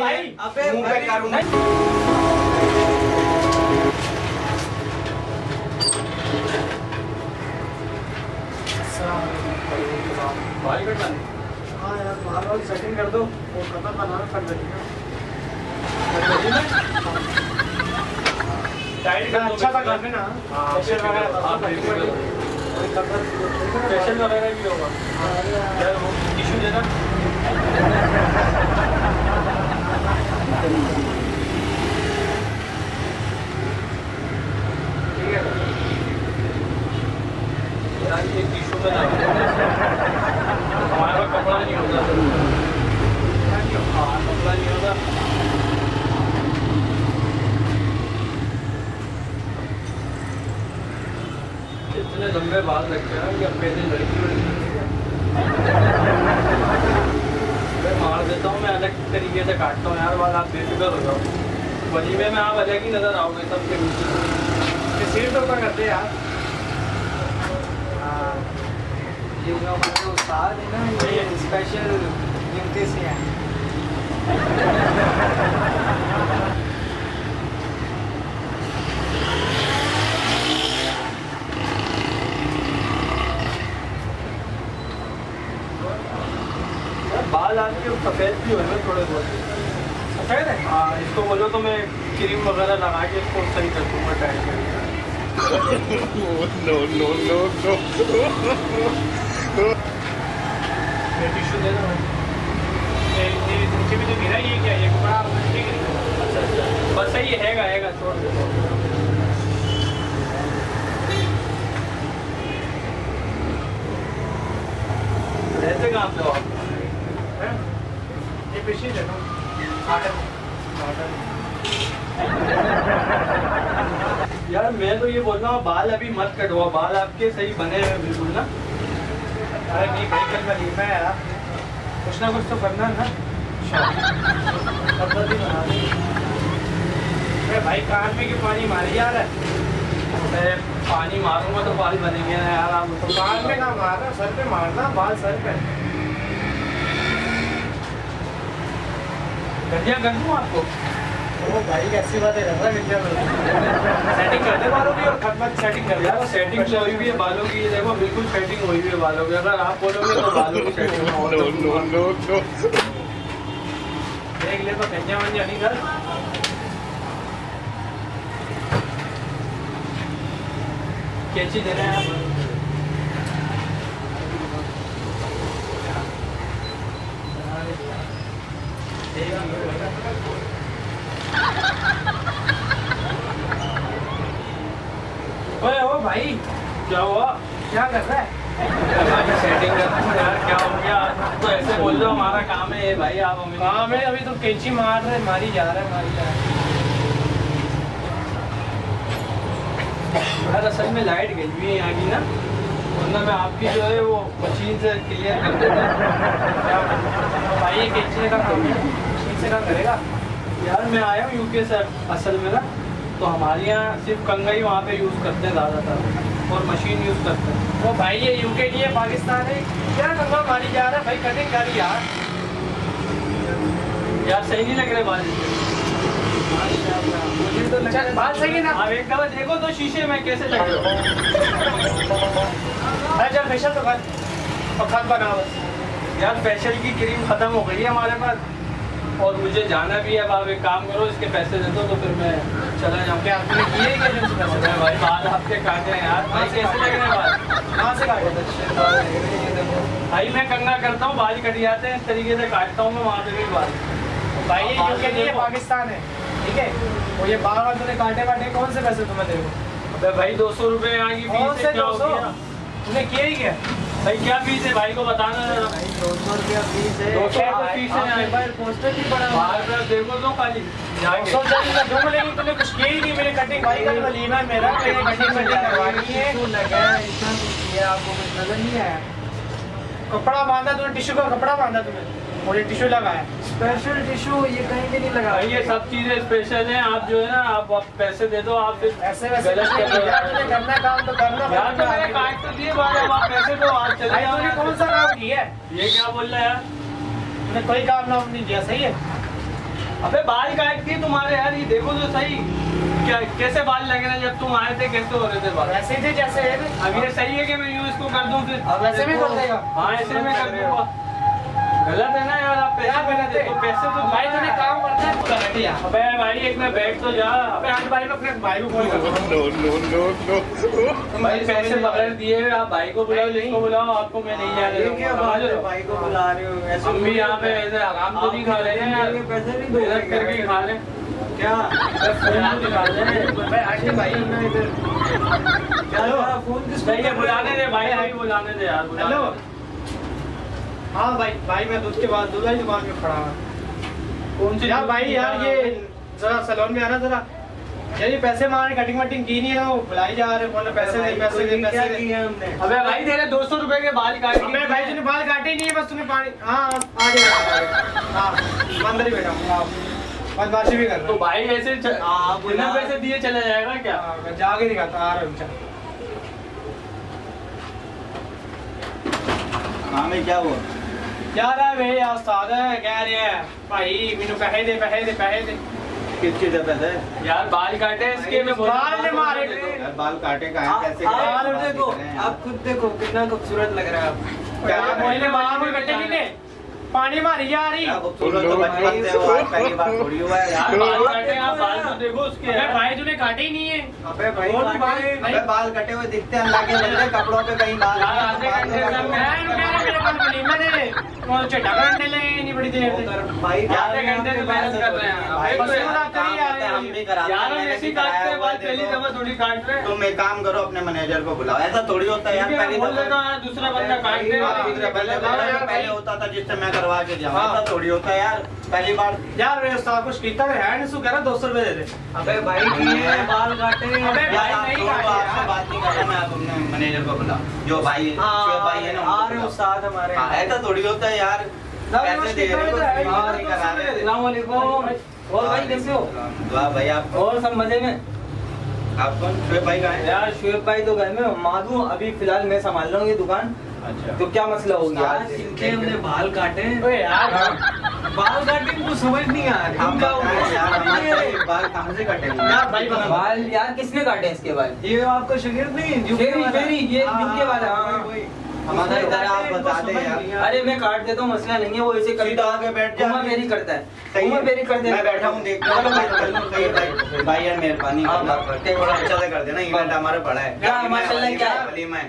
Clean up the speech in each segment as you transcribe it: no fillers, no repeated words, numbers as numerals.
भाई अबे मैं करूंगा। भाई हाँ यार मारो सेटिंग कर दो वो कदम बनाना पड़ जाएगा। अच्छा था काफी ना स्पेशल वगैरह भी होगा यार वो इशू है ना। इतने लंबे बाल रखे हैं कि अब पैसे लड़की मार देता हूँ मैं अलग तरीके से काटता हूँ यार बाल। आप बेफिक्र हो जाओ वजीबे में आप अलग ही नजर आओगे सबके बीच। सिर तो क्या करते यार ये जो हमारे उस्ताद है ना ये स्पेशल गिनती से हैं। बाल आदमी सफ़ेद भी हो रहे हैं थोड़े बहुत सफ़ेद है। हाँ इसको बोलो तो मैं क्रीम वगैरह लगा के इसको सही कर दूँगा टाइम पे। टिश्यू देना नीचे भी तो गिरा ही है क्या ये कपड़ा? अच्छा अच्छा बस सही हैगा हैगा छोड़ दो। ऐसे काम दो आप ये पेशी दे दो यार। मैं तो ये बोल रहा हूँ बाल अभी मत कटवा, बाल आपके सही बने हैं बिल्कुल ना। अरे नहीं भाई कल मैं लीमा है यार कुछ ना कुछ तो करना ना। अरे भाई कान में क्यों पानी मारे यार? अरे पानी मारूंगा तो बाल बनेंगे ना यार। आप तो बाल पे ना मारना सर पे मारना, बाल सर पे गंजिया गंज दूँ आपको। ओ भाई कैसी बात है रहा गंजिया सेटिंग कर दे बालों की और खतमत सेटिंग कर दे यार। सेटिंग हुई हुई है बालों की ये देखो बिल्कुल सेटिंग हुई हुई है बालों की। अगर आप बोलोगे तो बालों की सेटिंग देख ले तो गंजिया वंजिया नहीं कर कैची देना है ओए ओ भाई क्या हुआ क्या कर रहा है? हमारी सेटिंग कर यार क्या हो गया? तो ऐसे बोल दो हमारा काम है भाई। आप हमें काम है अभी तो कैची मार रहे मारी जा रहा है मारी जा रहा है। असल में लाइट गई हुई है यहाँ की ना वरना मैं आपकी जो है वो मशीन से क्लियर कर देता। भाई एक कैंची का काम है मशीन से काम करेगा यार। मैं आया हूँ यूके से असल में ना तो हमारे यहाँ सिर्फ कंघाई वहाँ पे यूज़ करते हैं ज़्यादातर और मशीन यूज़ करते हैं। वो भाई ये यूके नहीं है पाकिस्तान है क्या? कंघा मारी जा रहा है भाई कटिंग कर यार यार सही नहीं लग रहे बाल। मुझे तो लग रहा है बात सही है ना। अब एक दफा देखो तो शीशे में कैसे लग रहा है। अच्छा फेशियल तो कर और खत बना बस यार। फेशियल की क्रीम ख़त्म हो गई है हमारे पास और मुझे जाना भी है। अब आप एक काम करो इसके पैसे दे दो तो फिर मैं चला जाऊँ। क्या आपने किए कैसे पैसे दें भाई? बाल आपके काटे हैं यार भाई कैसे लग रहे हैं बाल? कहाँ से काटे भाई? मैं कंघा करता हूँ बाल कट जाते हैं इस तरीके से काटता हूँ मैं वहाँ से भी बाल। भाई ये नहीं है पाकिस्तान है ठीक है। वो ये बार बार तुमने काटे काटे कौन से पैसे तुम्हें देगा? अबे भाई 200 रुपये यहाँ की फीस है। 200 तुमने किया ही क्या भाई? क्या फीस है भाई को बताना जरा। 200 रुपया फीस है। 200 रुपये फीस है यहाँ पर। पोस्टर भी पड़ा बार बार देखो तो खाली 200 दूंगा लेकिन तुमने कुछ किया ही नहीं। मेरी कटिंग भाई का वलीमा मेरा मेरी कटिंग करवानी है। इतना किया आपको कुछ नजर नहीं आया? कपड़ा बांधा तुमने टिश्यू का कपड़ा बांधा तुम्हें और ये टिश्यू लगाया स्पेशल टिश्यू ये कहीं भी नहीं लगा। ये सब चीज़ें स्पेशल हैं। आप जो है ना आप पैसे दे दो आप ऐसे वैसे करना काम तो करना यार। तो मैंने काट तो दिए बार आप पैसे दो आप चले जाओ। ये कौन सा काम किया है? ये क्या बोल रहा है यार? मैंने कोई काम नाम नहीं किया सही है। अबे बाल काट दिए तुम्हारे यार, ये देखो तो सही क्या कैसे बाल लग रहे हैं। जब तुम आए थे कैसे हो रहे थे बाल, ऐसे थे जैसे है। अब ये सही है कि मैं यूँ इसको कर दूँ फिर? अब ऐसे भी कर देगा। हाँ ऐसे भी कर दूँगा। गलत है ना यार, आप पैसा गलत है। तो पैसे तो भाई तूने काम करता है गलत है। अब भाई एक मैं बैठ तो जा, आप भाई को अपने भाई को फोन करो। भाई पैसे बगैर दिए हुए आप भाई को बुलाओ, जिसको बुलाओ, आपको मैं नहीं जा रहा। भाई को बुला रहे हो ऐसे? हम भी यहाँ पे ऐसे आराम तो नहीं खा रहे हैं यार, पैसे भी मेहनत करके खा रहे हैं क्या? भाई भाई इधर बुलाने दे भाई, भाई बुलाने दे यार। हेलो हाँ भाई, भाई मैं दूध के बाद दूल्हा की दुकान में खड़ा हूँ। कौन सी यार भाई? यार ये जरा सैलून में आना जरा। यार ये पैसे मारे, कटिंग वटिंग की नहीं है, वो बुलाई जा रहे बोले पैसे नहीं पैसे नहीं पैसे नहीं है हमने। अबे भाई तेरे 200 रुपए के बाल काटे। अबे भाई तूने बाल काटे नहीं है बस तूने पानी। हाँ आगे हाँ अंदर ही बैठा हूँ, बदमाशी भी कर। तो भाई ऐसे बिना पैसे दिए चला जाएगा क्या? मैं जाके दिखाता आ रहा हूँ। क्या हुआ यार? भाई आज सादा कह रहे हैं भाई मैंने पैसे दे पैसे दे पैसे दे। किसके दे पैसे यार? बाल काटे इसके में बाल मारे यार, बाल काटे का है कैसे? बाल देखो आप खुद देखो कितना खूबसूरत लग रहा है आप। पहले बाल में कटे नहीं ने पानी मारी जा रही। तो भाई पहली बार थोड़ी हुआ है यार, बाल काटे आप बाल तो देखो उसके। अबे भाई तूने काटे ही नहीं है। अबे भाई अबे बाल कटे हुए दिखते हैं अल्लाह के बंदे, कपड़ों पे कहीं बाल नहीं। तुम एक काम करो अपने मैनेजर को बुलाओ, ऐसा थोड़ी होता है यार। दूसरा बंदा पहले होता था जिससे मैं करवा के जाऊँ, ऐसा थोड़ी होता है यार। पहली बार यार कुछ किया है, 200 रुपए दे दे। अबे भाई बाल काटे। अबे भाई नहीं काटे। आपसे बात नहीं कर रहा मैं, तुमने मैनेजर को बुला जो भाई है ना हमारे। ऐसा थोड़ी होता है यार, पैसे दे रहे हो। दुआ भाई आप और सब मजे में? आप कौन? शुएब भाई कहाँ है यार? शुएब भाई तो घर में, माधू अभी फिलहाल मैं संभाल रहा हूँ ये दुकान। अच्छा तो क्या मसला हो गया? हमने बाल काटे यार, बाल काटे को समझ नहीं आ रहा यार। बाल कहाँ से काटे बाल यार? किसने काटे इसके बाल? ये आपका शरीर नहीं ये जिनके बाल है हमारा इधर। आप बताते हैं? अरे मैं काट देता हूँ, मसला नहीं है। वो ऐसे कभी आके बैठ जाओ, मेरी करता है मैं बैठा हूँ देखता हूँ। भाई यार मेहरबानी अच्छा से कर देना, इवेंट हमारा बड़ा है क्या? माशाल्लाह क्या वलीमा है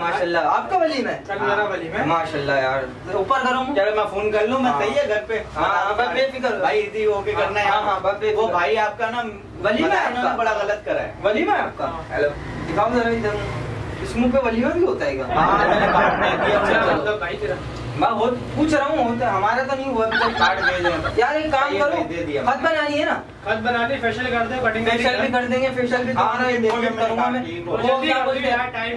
माशाल्लाह, आपका वलीमा है माशाल्लाह यार। ऊपर करूँ चलो मैं फोन कर लूँ, मैं सही है घर पे। हाँ बेफिक्र भाई, इजी होके करना है। वो भाई आपका ना वलीमा है, बड़ा गलत करा है। वलीमा है आपका? हेलो दिखाओ जरा इधर, इस मुँह पे वलीमा भी होता है क्या? मैं बहुत पूछ रहा हूँ, होता है हमारा तो नहीं हुआ कार्ड दे यार। एक काम करो खत बनानी है ना, खत बनानी फेशियल कर दे, कटिंग फेशियल भी कर देंगे। फेशियल भी करूँगा मैं।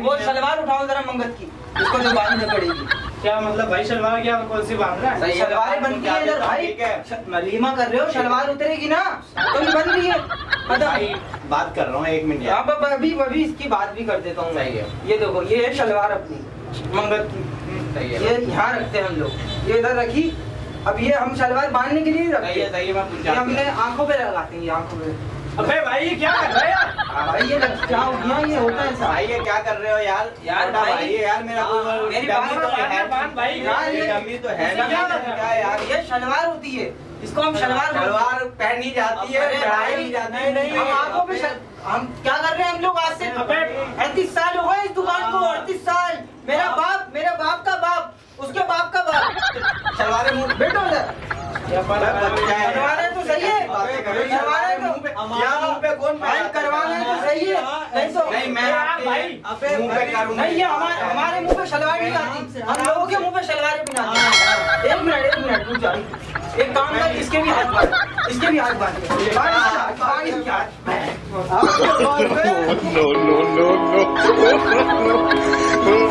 वो सलवार उठाओ जरा मंगत की, उसको जो बांधनी पड़ेगी। क्या मतलब भाई सलवार क्या कौन सी बांध रहा है? सलवार बन गई इधर भाई, वलीमा कर रहे हो सलवार उतरेगी ना तो बन रही है। बात कर रहा हूँ एक मिनट, आप अभी इसकी बात भी कर देता हूँ। ये देखो ये है सलवार अपनी मंगत की, ये यहाँ रखते हैं हम लोग, ये इधर रखी। अब ये हम सलवार बांधने के लिए रखते हैं, हमने आंखों पे लगाते हैं आंखों पे। अबे भाई ये क्या कर रहे हो यार? भाई ये ये होता है भाई, ये क्या कर रहे हो यार? यार भाई ये यार मेरा मेरी बात तो है ना यार, ये सलवार होती है, इसको हम सलवार पहनी जाती है, चढ़ाई जाती है। नहीं हम आंखों पे हम क्या कर रहे हैं हम लोग? आज से 38 साल हो गए इस दुकान को, 38 साल। मेरा बाप का बाप, उसके बाप का बाप। सलवार मुँह बैठो सर, तो सही है पे कौन करवाना है तो सही है। नहीं मैं भाई मुँह पे करूँगा, नहीं ये हमारे मुँह पे सलवार नहीं आती, हम लोगों के मुँह पे सलवार बनाते हैं। एक मिनट एक काम कर, इसके भी हाथ बांध।